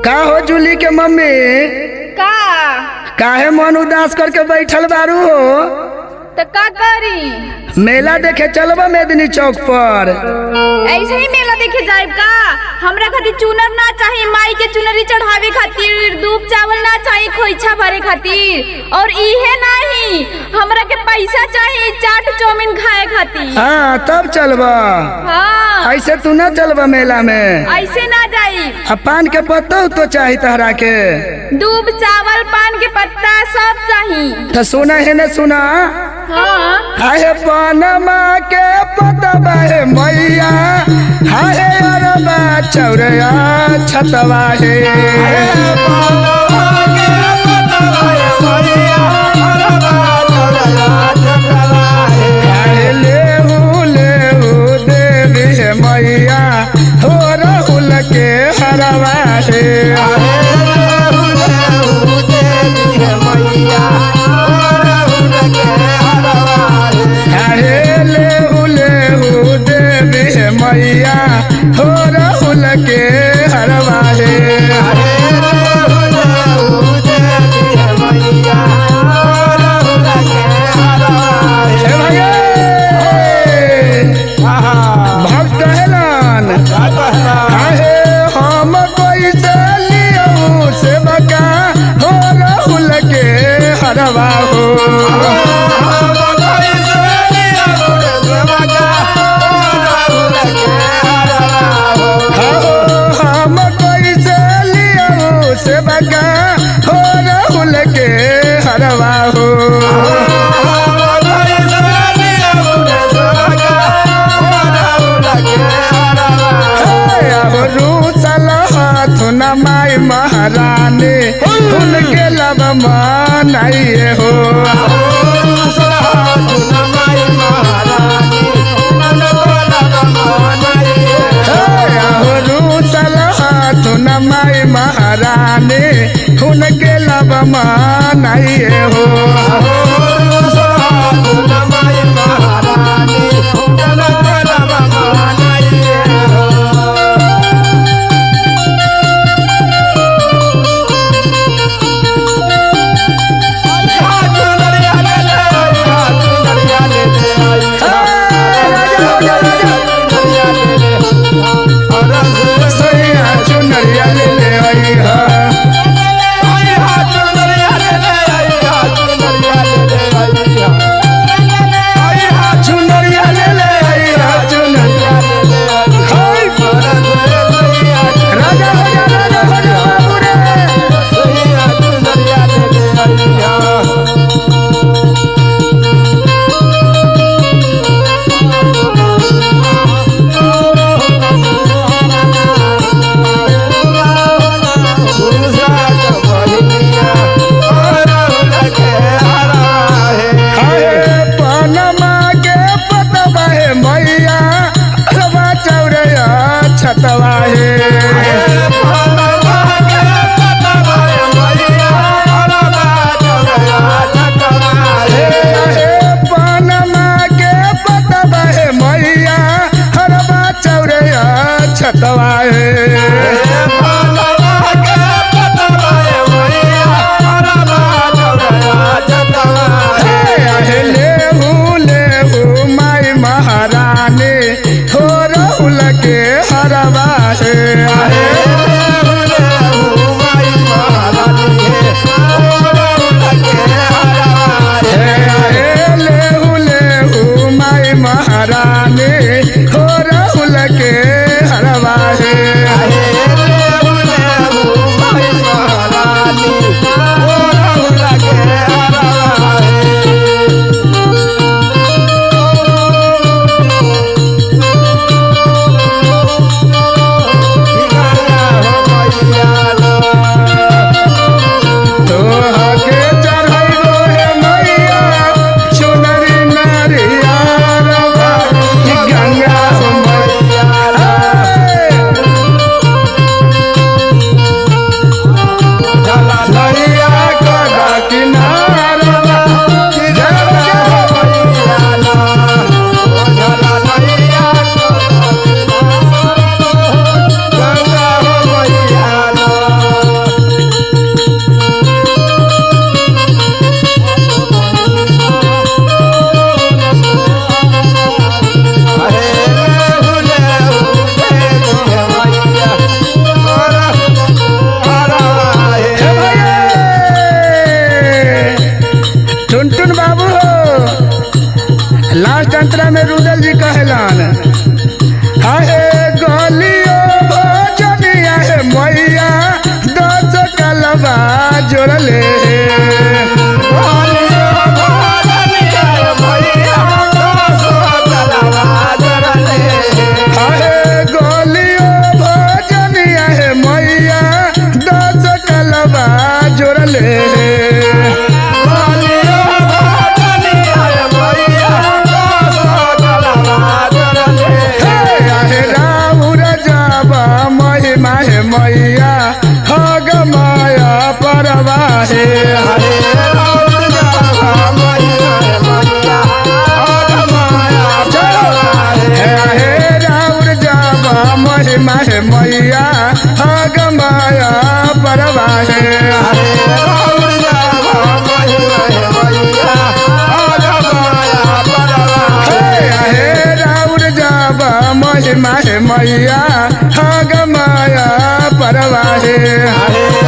का हो जूली के मम्मी काहे मन उदास करके बैठल बारू हो तो का करी? मेला देखे चलबा मेदनी चौक पर। ऐसे ही मेला देखे जाइब का? हमरा खातिर चुनर ना चाहिए, माई के चुनरी चढ़ावे खातिर, दूब चावल ना चाहिए खोइछा भरे खातिर, और इहे नहीं हमरा के पैसा चाहिए चाट चौमिन खाए खातिर। हाँ तब चलबा। हाँ ऐसे तू ना चलबा मेला में, ऐसे ना जाई। पान के पत्ता तो चाहिए तहरा के, दूब चावल पान के पत्ता सब चाहिए। तो सुना है न सुना? हाय पानमा के पतवा है मैया, हाय अरबा चौरया छतवा है। लेहू देवी है मैया, हो राहुल के हरवा है। मैया हो राहुल के हरवा है। राजतंत्र में रुदल जी का ऐलान है। गलियों भोजनिया है मैया दस कलवा जोड़ले मैया हग माया परवाहे हरे राउर जावा महिमा है मैया हग माया परवाहे हरे महिमा है मैया हग माया परवाहे।